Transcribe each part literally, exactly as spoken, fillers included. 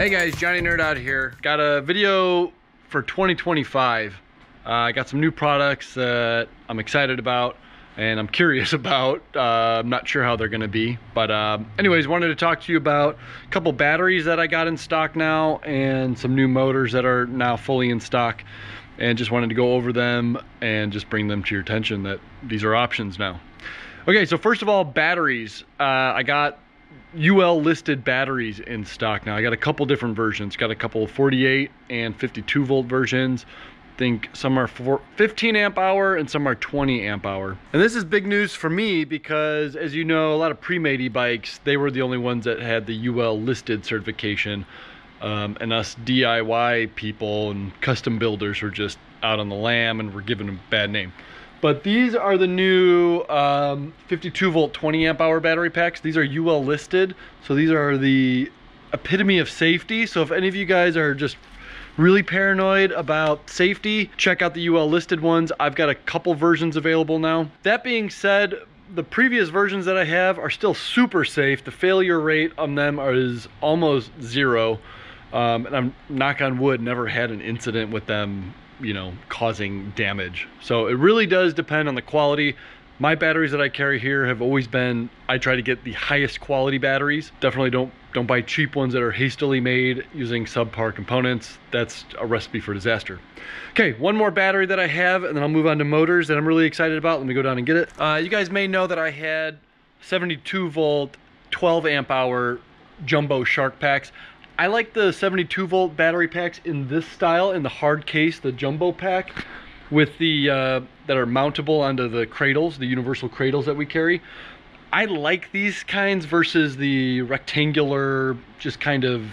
Hey guys, Johnny Nerd Out here. Got a video for twenty twenty-five. I uh, got some new products that I'm excited about and I'm curious about. Uh, I'm not sure how they're gonna be, but um, anyways, wanted to talk to you about a couple batteries that I got in stock now and some new motors that are now fully in stock, and just wanted to go over them and just bring them to your attention that these are options now. Okay, so first of all, batteries. Uh, I got U L listed batteries in stock now. I got a couple different versions. Got a couple forty-eight and fifty-two volt versions. I think some are fifteen amp hour and some are twenty amp hour. And this is big news for me because, as you know, a lot of pre-made e-bikes, they were the only ones that had the U L listed certification. Um, and us D I Y people and custom builders were just out on the lam and were given a bad name. But these are the new um, fifty-two volt twenty amp hour battery packs. These are U L listed. So these are the epitome of safety. So if any of you guys are just really paranoid about safety, check out the U L listed ones. I've got a couple versions available now. That being said, the previous versions that I have are still super safe. The failure rate on them is almost zero. Um, and I'm, knock on wood, never had an incident with them, you know, causing damage. So it really does depend on the quality. My batteries that I carry here have always been, I try to get the highest quality batteries. Definitely don't don't buy cheap ones that are hastily made using subpar components. That's a recipe for disaster. Okay, one more battery that I have and then I'll move on to motors that I'm really excited about. Let me go down and get it. Uh, you guys may know that I had seventy-two volt, twelve amp hour jumbo shark packs. I like the seventy-two volt battery packs in this style, in the hard case, the jumbo pack, with the uh, that are mountable onto the cradles, the universal cradles that we carry. I like these kinds versus the rectangular, just kind of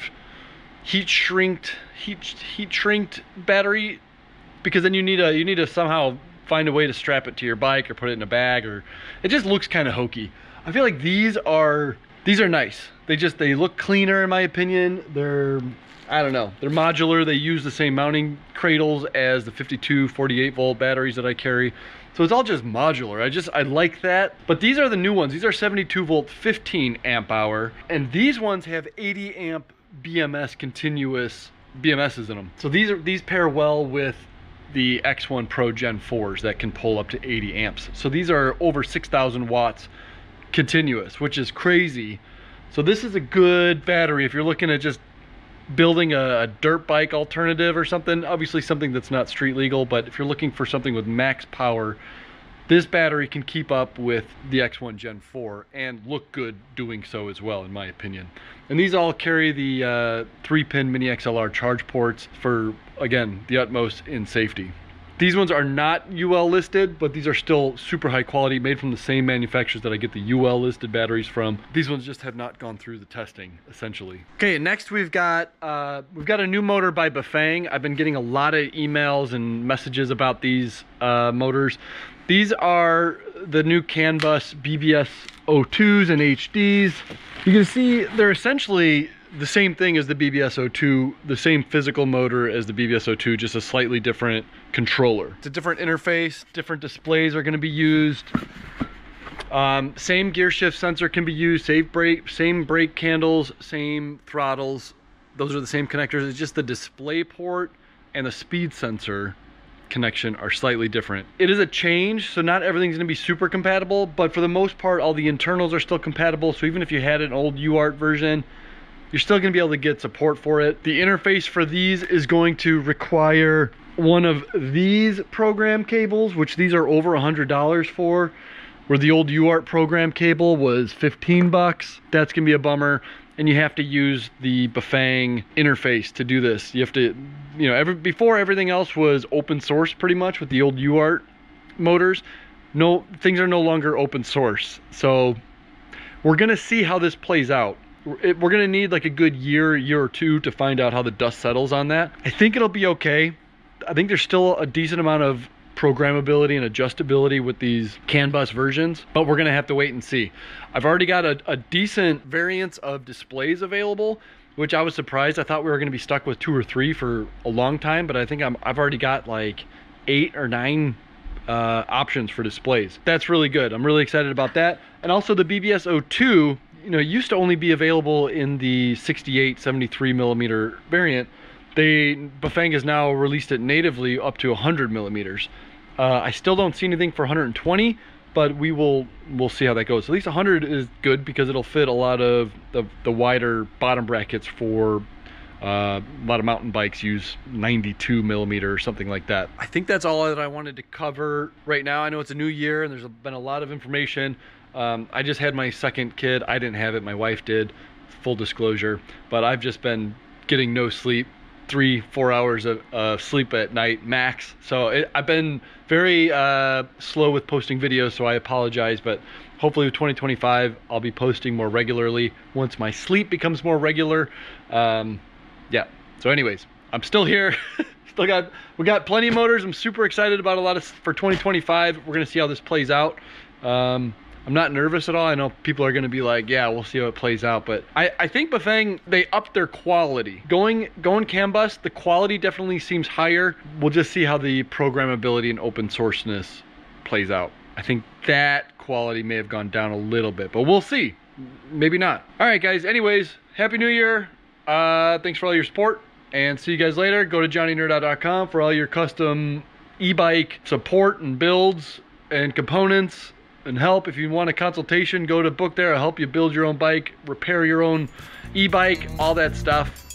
heat shrinked, heat heat shrinked battery, because then you need a you need to somehow find a way to strap it to your bike or put it in a bag, or it just looks kind of hokey. I feel like these are. These are nice. They just, they look cleaner in my opinion. They're, I don't know, they're modular. They use the same mounting cradles as the fifty-two, forty-eight volt batteries that I carry. So it's all just modular. I just, I like that. But these are the new ones. These are seventy-two volt, fifteen amp hour. And these ones have eighty amp B M S continuous B M Ss in them. So these are, these pair well with the X one Pro Gen fours that can pull up to eighty amps. So these are over six thousand watts continuous, which is crazy. So this is a good battery if you're looking at just building a, a dirt bike alternative or something, obviously something that's not street legal, but if you're looking for something with max power, this battery can keep up with the X one Gen four and look good doing so as well, in my opinion. And these all carry the uh, three pin mini X L R charge ports for, again, the utmost in safety. These ones are not U L listed, but these are still super high quality, made from the same manufacturers that I get the U L listed batteries from. These ones just have not gone through the testing, essentially. Okay, next we've got uh, we've got a new motor by Bafang. I've been getting a lot of emails and messages about these uh, motors. These are the new CAN bus B B S O twos and H Ds. You can see they're essentially the same thing as the B B S O two, the same physical motor as the B B S O two, just a slightly different controller. It's a different interface, different displays are going to be used. Um, same gear shift sensor can be used, same brake, same brake handles, same throttles. Those are the same connectors. It's just the display port and the speed sensor connection are slightly different. It is a change, so not everything's going to be super compatible, but for the most part, all the internals are still compatible. So even if you had an old U A R T version, you're still going to be able to get support for it. The interface for these is going to require one of these program cables, which these are over one hundred dollars for, where the old U A R T program cable was fifteen bucks. That's going to be a bummer. And you have to use the Bafang interface to do this. You have to, you know, every, before everything else was open source pretty much with the old U A R T motors. No, things are no longer open source. So we're going to see how this plays out. It, we're gonna need like a good year, year or two to find out how the dust settles on that. I think it'll be okay. I think there's still a decent amount of programmability and adjustability with these CAN bus versions, but we're gonna have to wait and see. I've already got a, a decent variance of displays available, which I was surprised. I thought we were gonna be stuck with two or three for a long time, but I think I'm, I've already got like eight or nine uh, options for displays. That's really good. I'm really excited about that. And also the B B S O two, you know, used to only be available in the sixty-eight, seventy-three millimeter variant. They, Bafang has now released it natively up to one hundred millimeters. Uh, I still don't see anything for one hundred twenty, but we will, we'll see how that goes. At least one hundred is good because it'll fit a lot of the, the wider bottom brackets for uh, a lot of mountain bikes use ninety-two millimeter or something like that. I think that's all that I wanted to cover right now. I know it's a new year and there's been a lot of information. Um, I just had my second kid. I didn't have it, my wife did, full disclosure, but I've just been getting no sleep. Three, four hours of uh, sleep at night max. So it, I've been very uh, slow with posting videos, so I apologize, but hopefully with twenty twenty-five, I'll be posting more regularly once my sleep becomes more regular. Um, yeah, so anyways, I'm still here. still got, we got plenty of motors. I'm super excited about a lot of, for twenty twenty-five. We're gonna see how this plays out. Um, I'm not nervous at all. I know people are gonna be like, yeah, we'll see how it plays out, but I, I think Bafang, they upped their quality. Going going CAN bus, the quality definitely seems higher. We'll just see how the programmability and open sourceness plays out. I think that quality may have gone down a little bit, but we'll see, maybe not. All right guys, anyways, Happy New Year. Uh, thanks for all your support and see you guys later. Go to johnny nerd out dot com for all your custom e-bike support and builds and components. And help. If you want a consultation, go to book there. I'll help you build your own bike, repair your own e-bike, all that stuff.